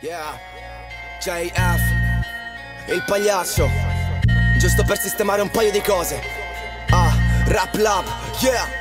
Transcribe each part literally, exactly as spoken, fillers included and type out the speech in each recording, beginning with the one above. Yeah, Jay Eff, il Pagliaccio, giusto per sistemare un paio di cose. Ah, rap lab, yeah.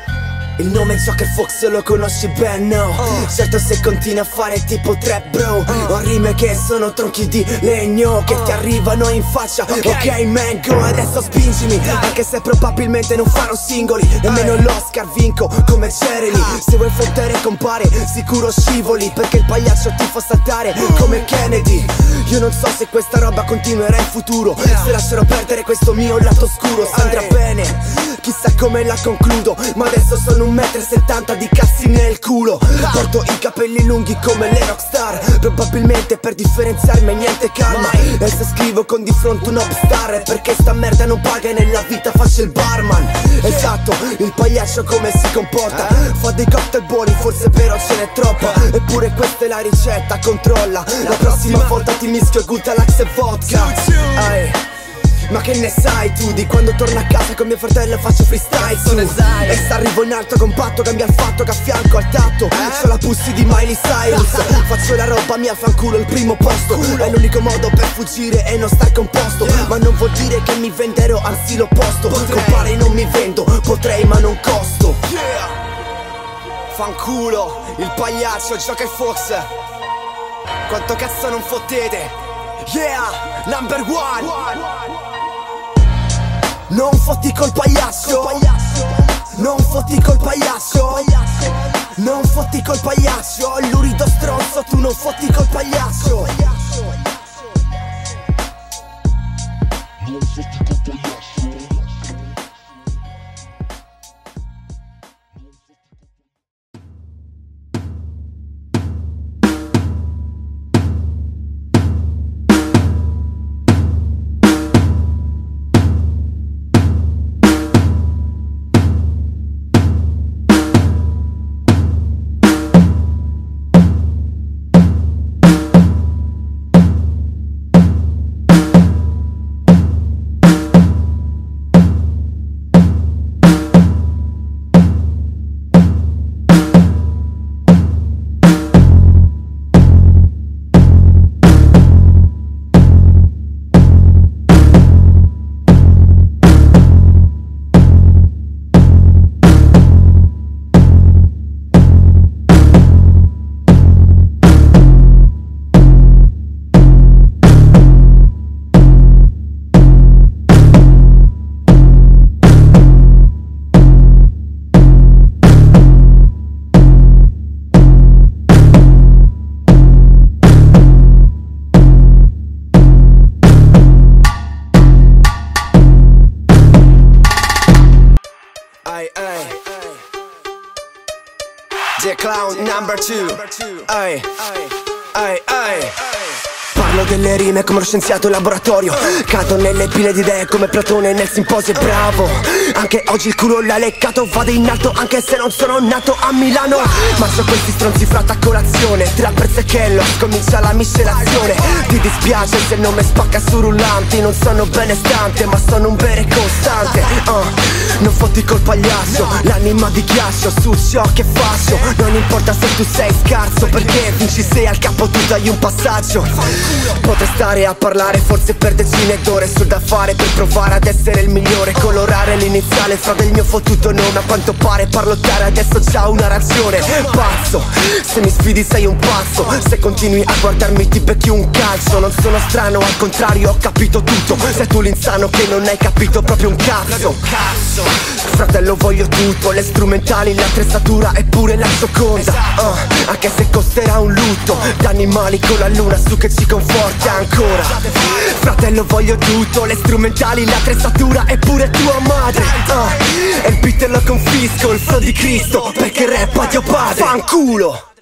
Il nome è Joker Fawkes, lo conosci ben, no? uh. Certo se continui a fare tipo trap, bro. uh. Ho rime che sono tronchi di legno che uh. ti arrivano in faccia, ok, okay man, go. Adesso spingimi, dai. Anche se probabilmente non farò singoli, hey. Nemmeno l'Oscar vinco come Cereli. uh. Se vuoi fottere compare, sicuro scivoli, perché il Pagliaccio ti fa saltare uh. come Kennedy. Io non so se questa roba continuerà in futuro, yeah. Se lascerò perdere questo mio lato oscuro, hey. Andrà bene, chissà come la concludo, ma adesso sono un metro e settanta di cazzi nel culo. Porto i capelli lunghi come le rockstar, probabilmente per differenziarmi niente calma. E se scrivo con di fronte un popstar è perché sta merda non paga e nella vita faccio il barman. Esatto, il Pagliaccio come si comporta, fa dei cocktail buoni, forse però ce n'è troppa. Eppure questa è la ricetta, controlla, la prossima volta ti mischio Gutalax e vodka. Aye. Ma che ne sai tu di quando torno a casa con mio fratello faccio freestyle su? E s'arrivo in alto compatto, cambia il fatto che a fianco al tatto eh? C'ho la pussy di Miley Cyrus. Faccio la roba mia, fanculo il primo posto. È l'unico modo per fuggire e non star composto, yeah. Ma non vuol dire che mi venderò, anzi l'opposto. Compare non mi vendo, potrei ma non costo, yeah. Fanculo, il Pagliaccio, Joker Fawkes. Quanto cazzo non fottete? Yeah, number one, one, one. Non fotti col Pagliaccio, col Pagliaccio. Non fotti col Pagliaccio, col Pagliaccio. Non fotti col Pagliaccio, lurido stronzo, tu non fotti col Pagliaccio, col Pagliaccio. Non fotti col Pagliaccio. The Clown number two. Ay, ay, ay, ay. Parlo delle rime come lo scienziato in laboratorio, cado nelle pile di idee come Platone nel simposio. Bravo, anche oggi il culo l'ha leccato, vado in alto anche se non sono nato a Milano. Ma so questi stronzi fratta a colazione, tra perzechello comincia la miscelazione. Ti dispiace se non me spacca su rullanti, non sono benestante ma sono un bere costante. uh. Non fotti col Pagliaccio, no. L'anima di ghiaccio su ciò che faccio. Non importa se tu sei scarso, perché vinci se al capo tu dai un passaggio. Potrei stare a parlare forse per decine d'ore sul da fare per provare ad essere il migliore. Colorare l'iniziale fra del mio fottuto nome, a quanto pare parlottare adesso c'ha una ragione. Pazzo, se mi sfidi sei un pazzo, se continui a guardarmi ti becchi un calcio. Non sono strano, al contrario ho capito tutto, sei tu l'insano che non hai capito proprio un cazzo. Fratello voglio tutto, le strumentali, l'attrezzatura e pure la seconda, uh, anche se costerà un lutto, da animali con la luna su che ci conforta ancora. Fratello voglio tutto, le strumentali, l'attrezzatura e pure tua madre, uh, e il beat lo confisco, il flow di Cristo, perché rappa Dio padre. Fanculo!